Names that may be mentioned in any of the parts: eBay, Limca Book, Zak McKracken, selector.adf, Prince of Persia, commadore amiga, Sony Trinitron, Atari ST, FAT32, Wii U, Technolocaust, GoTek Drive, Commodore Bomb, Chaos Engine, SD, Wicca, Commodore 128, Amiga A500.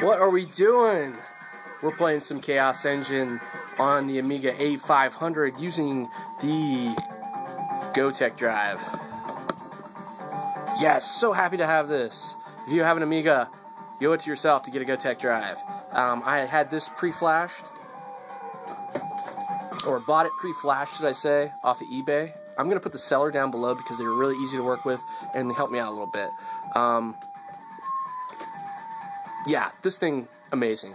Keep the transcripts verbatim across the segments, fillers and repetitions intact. What are we doing? We're playing some Chaos Engine on the Amiga A five hundred using the GoTek Drive. Yes, so happy to have this. If you have an Amiga, you owe it to yourself to get a GoTek Drive. Um, I had this pre-flashed, or bought it pre-flashed, should I say, off of eBay. I'm going to put the seller down below because they were really easy to work with and they helped me out a little bit. Um, yeah, this thing, amazing.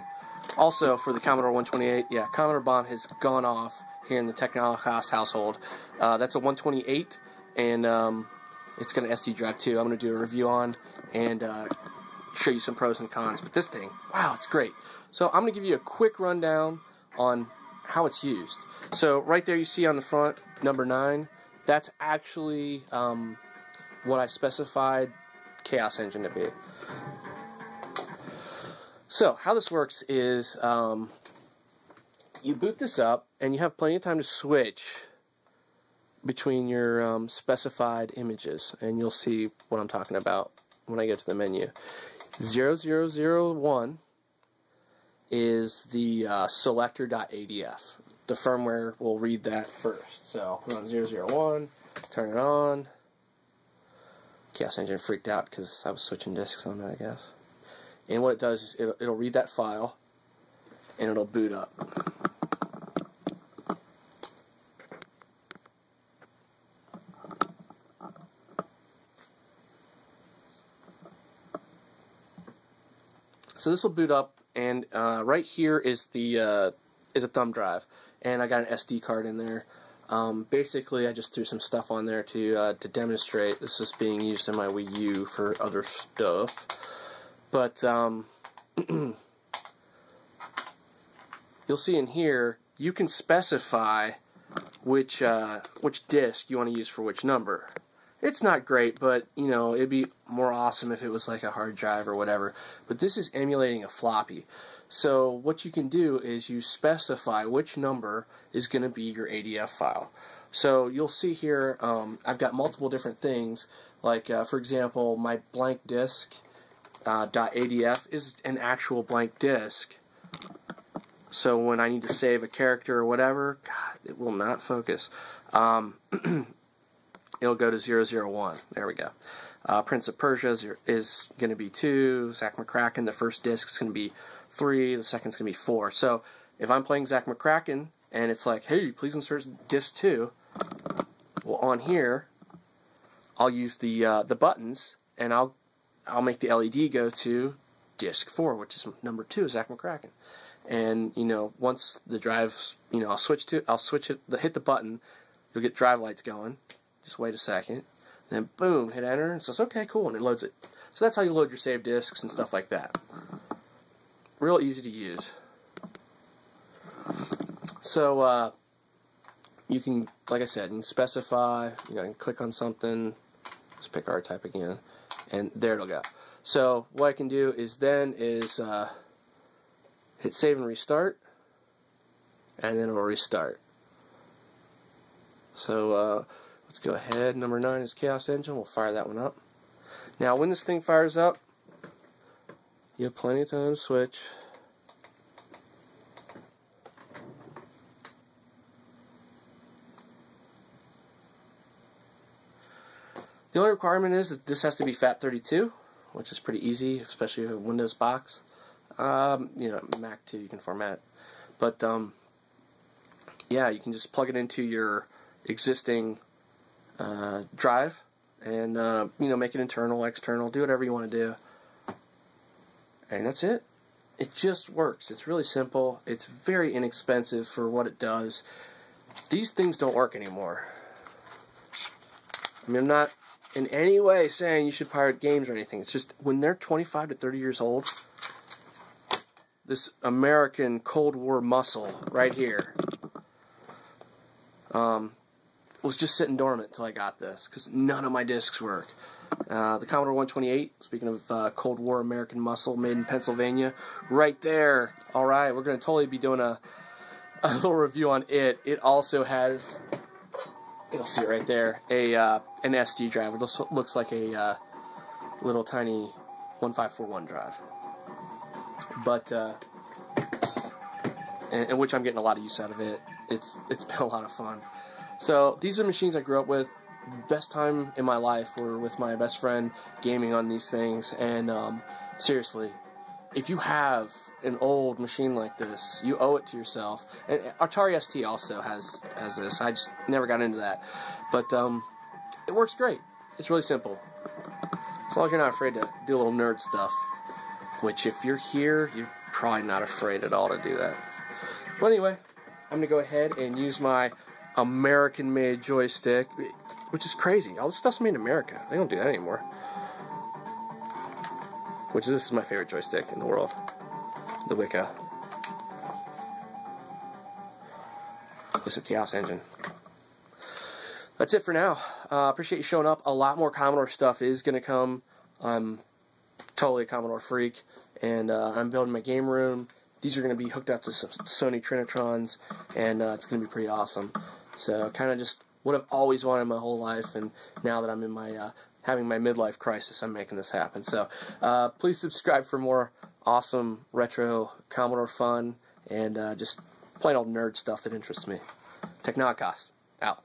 Also, for the Commodore one twenty-eight, yeah, Commodore Bomb has gone off here in the Technolocaust household. Uh, that's a one twenty-eight, and um, it's got an S D drive too. I'm going to do a review on and uh, show you some pros and cons. But this thing, wow, it's great. So I'm going to give you a quick rundown on how it's used. So right there you see on the front, number nine, that's actually um, what I specified Chaos Engine to be. So, how this works is, um, you boot this up, and you have plenty of time to switch between your um, specified images, and you'll see what I'm talking about when I get to the menu. zero zero zero one is the uh, selector dot A D F. The firmware will read that first. So, we're on zero zero one, turn it on. Chaos Engine freaked out because I was switching discs on that, I guess. And what it does is it'll, it'll read that file, and it'll boot up. So this will boot up, and uh, right here is the uh, is a thumb drive, and I got an S D card in there. Um, basically, I just threw some stuff on there to uh, to demonstrate. This is being used in my Wii U for other stuff. But um, you'll see in here, you can specify which uh, which disk you want to use for which number. It's not great, but you know it'd be more awesome if it was like a hard drive or whatever. But this is emulating a floppy. So what you can do is you specify which number is going to be your A D F file. So you'll see here, um, I've got multiple different things. Like uh, for example, my blank disk. Uh, .adf is an actual blank disk, so when I need to save a character or whatever, God, it will not focus. Um, it'll go to zero zero one. There we go. Uh, Prince of Persia is, is going to be two. Zak McKracken, the first disk is going to be three. The second is going to be four. So if I'm playing Zak McKracken and it's like, hey, please insert disk two. Well, on here, I'll use the uh, the buttons and I'll. I'll make the L E D go to disk four, which is number two, Zak McKracken. And you know, once the drive's, you know, I'll switch to, I'll switch it, hit the button, you'll get drive lights going. Just wait a second, then boom, hit enter, and it says okay, cool, and it loads it. So that's how you load your saved disks and stuff like that. Real easy to use. So uh, you can, like I said, you can specify. You know, you can click on something. Let's pick our type again. And there it'll go. So what I can do is then is uh, hit save and restart, and then it'll restart. So uh, let's go ahead. Number nine is Chaos Engine. We'll fire that one up. Now when this thing fires up, you have plenty of time to switch. The only requirement is that this has to be FAT thirty-two, which is pretty easy, especially with a Windows box. Um, you know, Mac too, you can format. But, um, yeah, you can just plug it into your existing uh, drive and, uh, you know, make it internal, external, do whatever you want to do. And that's it. It just works. It's really simple. It's very inexpensive for what it does. These things don't work anymore. I mean, I'm not in any way saying you should pirate games or anything. It's just when they're twenty-five to thirty years old, this American Cold War muscle right here um, was just sitting dormant until I got this because none of my discs work. Uh, the Commodore one twenty-eight, speaking of uh, Cold War American muscle, made in Pennsylvania, right there. All right, we're going to totally be doing a, a little review on it. It also has... You'll see it right there. A uh, an S D drive. It looks, looks like a uh, little tiny one five four one drive. but uh, and, and which I'm getting a lot of use out of it. It's it's been a lot of fun. So these are machines I grew up with. Best time in my life were with my best friend gaming on these things. And um, seriously, if you have an old machine like this, you owe it to yourself. And Atari S T also has has this. I just never got into that, but um, it works great. It's really simple. As long as you're not afraid to do a little nerd stuff, which if you're here, you're probably not afraid at all to do that. But anyway, I'm gonna go ahead and use my American-made joystick, which is crazy. All this stuff's made in America. They don't do that anymore. Which is, this is my favorite joystick in the world, the Wicca. This is a Chaos Engine. That's it for now. Uh, appreciate you showing up. A lot more Commodore stuff is going to come. I'm totally a Commodore freak, and uh, I'm building my game room. These are going to be hooked up to some Sony Trinitrons, and uh, it's going to be pretty awesome. So kind of just what I've always wanted my whole life, and now that I'm in my uh, having my midlife crisis, I'm making this happen. So uh, please subscribe for more awesome retro Commodore fun, and uh, just plain old nerd stuff that interests me. Technolocaust, out.